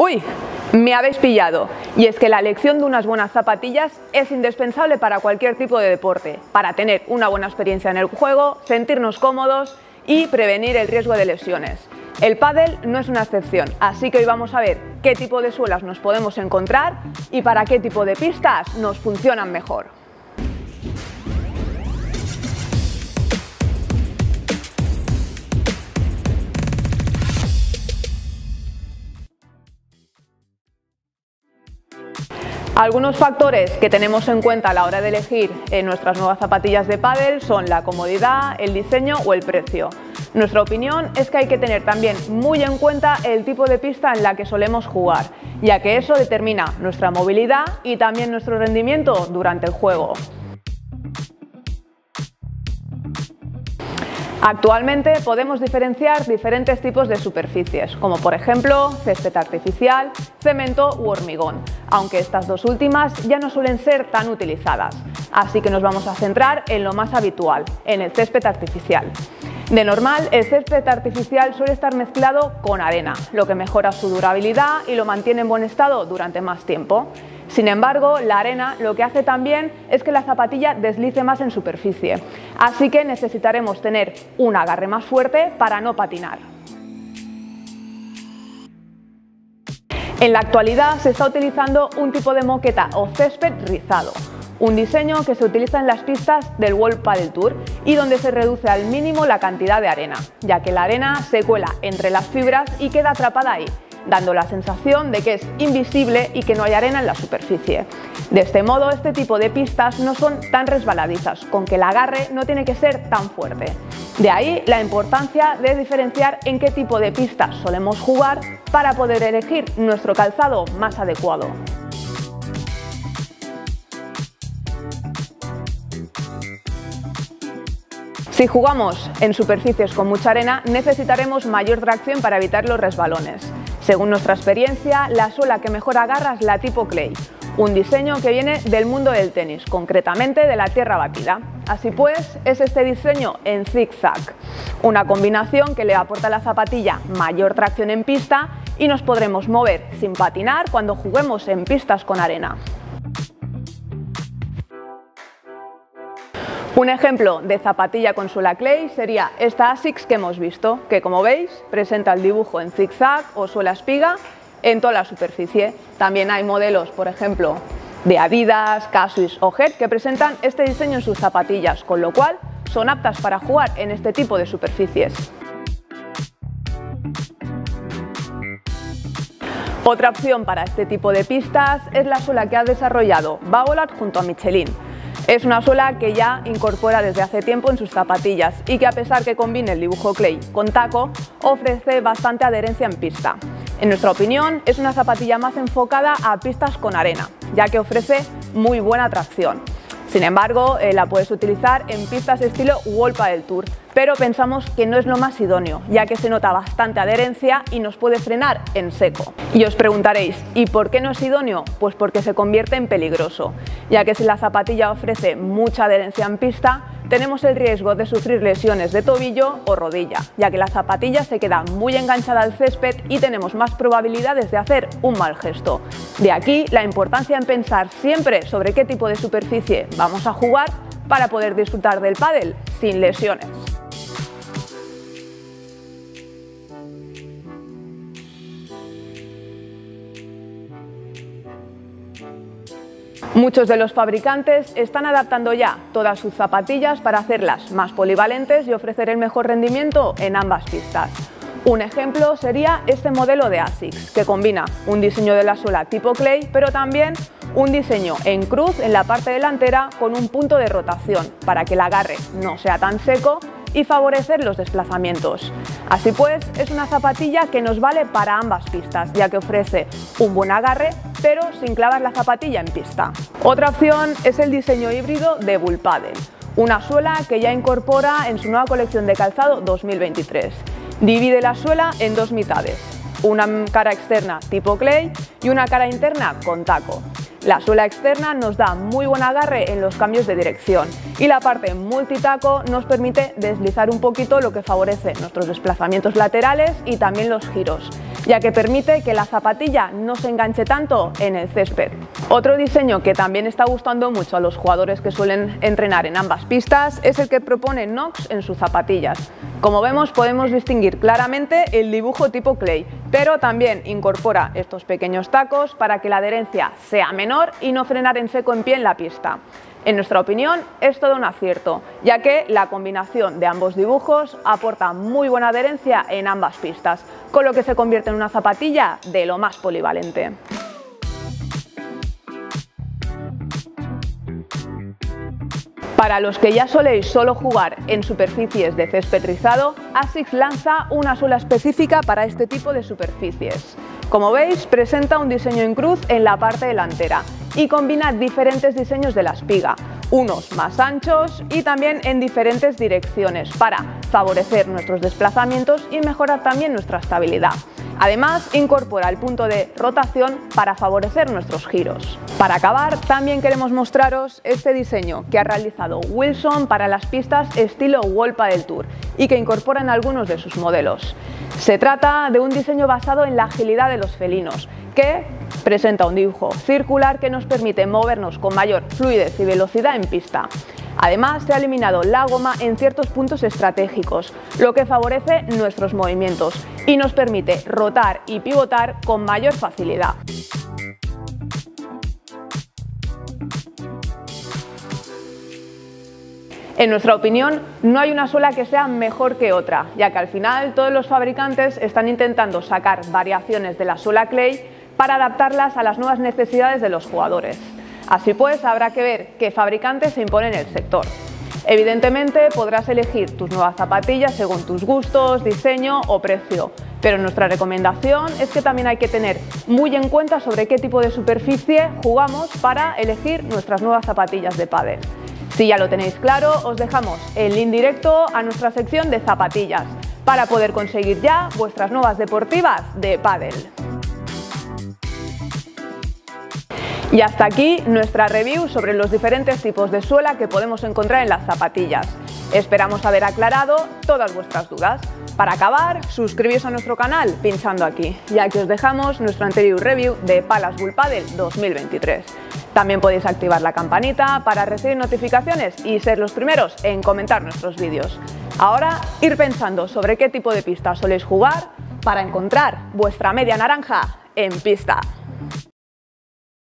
¡Uy! Me habéis pillado. Y es que la elección de unas buenas zapatillas es indispensable para cualquier tipo de deporte, para tener una buena experiencia en el juego, sentirnos cómodos y prevenir el riesgo de lesiones. El pádel no es una excepción, así que hoy vamos a ver qué tipo de suelas nos podemos encontrar y para qué tipo de pistas nos funcionan mejor. Algunos factores que tenemos en cuenta a la hora de elegir nuestras nuevas zapatillas de pádel son la comodidad, el diseño o el precio. Nuestra opinión es que hay que tener también muy en cuenta el tipo de pista en la que solemos jugar, ya que eso determina nuestra movilidad y también nuestro rendimiento durante el juego. Actualmente podemos diferenciar diferentes tipos de superficies, como por ejemplo césped artificial, cemento u hormigón, aunque estas dos últimas ya no suelen ser tan utilizadas, así que nos vamos a centrar en lo más habitual, en el césped artificial. De normal, el césped artificial suele estar mezclado con arena, lo que mejora su durabilidad y lo mantiene en buen estado durante más tiempo. Sin embargo, la arena lo que hace también es que la zapatilla deslice más en superficie, así que necesitaremos tener un agarre más fuerte para no patinar. En la actualidad se está utilizando un tipo de moqueta o césped rizado, un diseño que se utiliza en las pistas del World Padel Tour y donde se reduce al mínimo la cantidad de arena, ya que la arena se cuela entre las fibras y queda atrapada ahí, dando la sensación de que es invisible y que no hay arena en la superficie. De este modo, este tipo de pistas no son tan resbaladizas, con que el agarre no tiene que ser tan fuerte. De ahí la importancia de diferenciar en qué tipo de pistas solemos jugar para poder elegir nuestro calzado más adecuado. Si jugamos en superficies con mucha arena, necesitaremos mayor tracción para evitar los resbalones. Según nuestra experiencia, la suela que mejor agarra es la tipo clay, un diseño que viene del mundo del tenis, concretamente de la tierra batida. Así pues, es este diseño en zigzag, una combinación que le aporta a la zapatilla mayor tracción en pista y nos podremos mover sin patinar cuando juguemos en pistas con arena. Un ejemplo de zapatilla con suela clay sería esta ASICS que hemos visto, que como veis presenta el dibujo en zigzag o suela espiga en toda la superficie. También hay modelos, por ejemplo, de Adidas, K-Swiss o Head que presentan este diseño en sus zapatillas, con lo cual son aptas para jugar en este tipo de superficies. Otra opción para este tipo de pistas es la suela que ha desarrollado Babolat junto a Michelin. Es una suela que ya incorpora desde hace tiempo en sus zapatillas y que, a pesar que combine el dibujo clay con taco, ofrece bastante adherencia en pista. En nuestra opinión, es una zapatilla más enfocada a pistas con arena, ya que ofrece muy buena tracción. Sin embargo, la puedes utilizar en pistas estilo World Padel Tour, pero pensamos que no es lo más idóneo, ya que se nota bastante adherencia y nos puede frenar en seco. Y os preguntaréis, ¿y por qué no es idóneo? Pues porque se convierte en peligroso, ya que si la zapatilla ofrece mucha adherencia en pista, tenemos el riesgo de sufrir lesiones de tobillo o rodilla, ya que la zapatilla se queda muy enganchada al césped y tenemos más probabilidades de hacer un mal gesto. De aquí la importancia en pensar siempre sobre qué tipo de superficie vamos a jugar para poder disfrutar del pádel sin lesiones. Muchos de los fabricantes están adaptando ya todas sus zapatillas para hacerlas más polivalentes y ofrecer el mejor rendimiento en ambas pistas. Un ejemplo sería este modelo de ASICS, que combina un diseño de la suela tipo clay, pero también un diseño en cruz en la parte delantera con un punto de rotación para que el agarre no sea tan seco y favorecer los desplazamientos. Así pues, es una zapatilla que nos vale para ambas pistas, ya que ofrece un buen agarre, pero sin clavar la zapatilla en pista. Otra opción es el diseño híbrido de Bullpadel, una suela que ya incorpora en su nueva colección de calzado 2023. Divide la suela en dos mitades, una cara externa tipo clay y una cara interna con taco. La suela externa nos da muy buen agarre en los cambios de dirección y la parte multitaco nos permite deslizar un poquito, lo que favorece nuestros desplazamientos laterales y también los giros, ya que permite que la zapatilla no se enganche tanto en el césped. Otro diseño que también está gustando mucho a los jugadores que suelen entrenar en ambas pistas es el que propone NOX en sus zapatillas. Como vemos, podemos distinguir claramente el dibujo tipo clay, pero también incorpora estos pequeños tacos para que la adherencia sea menor y no frenar en seco en pie en la pista. En nuestra opinión, es todo un acierto, ya que la combinación de ambos dibujos aporta muy buena adherencia en ambas pistas, con lo que se convierte en una zapatilla de lo más polivalente. Para los que ya soléis solo jugar en superficies de césped rizado, ASICS lanza una suela específica para este tipo de superficies. Como veis, presenta un diseño en cruz en la parte delantera y combina diferentes diseños de la espiga, unos más anchos y también en diferentes direcciones para favorecer nuestros desplazamientos y mejorar también nuestra estabilidad. Además, incorpora el punto de rotación para favorecer nuestros giros. Para acabar, también queremos mostraros este diseño que ha realizado Wilson para las pistas estilo World Padel Tour y que incorpora en algunos de sus modelos. Se trata de un diseño basado en la agilidad de los felinos, que presenta un dibujo circular que nos permite movernos con mayor fluidez y velocidad en pista. Además, se ha eliminado la goma en ciertos puntos estratégicos, lo que favorece nuestros movimientos y nos permite rotar y pivotar con mayor facilidad. En nuestra opinión, no hay una suela que sea mejor que otra, ya que al final todos los fabricantes están intentando sacar variaciones de la suela clay para adaptarlas a las nuevas necesidades de los jugadores. Así pues, habrá que ver qué fabricantes se imponen en el sector. Evidentemente, podrás elegir tus nuevas zapatillas según tus gustos, diseño o precio, pero nuestra recomendación es que también hay que tener muy en cuenta sobre qué tipo de superficie jugamos para elegir nuestras nuevas zapatillas de pádel. Si ya lo tenéis claro, os dejamos el link directo a nuestra sección de zapatillas para poder conseguir ya vuestras nuevas deportivas de pádel. Y hasta aquí nuestra review sobre los diferentes tipos de suela que podemos encontrar en las zapatillas. Esperamos haber aclarado todas vuestras dudas. Para acabar, suscribíos a nuestro canal pinchando aquí, ya que os dejamos nuestro anterior review de palas World Padel 2023. También podéis activar la campanita para recibir notificaciones y ser los primeros en comentar nuestros vídeos. Ahora, ir pensando sobre qué tipo de pista soléis jugar para encontrar vuestra media naranja en pista.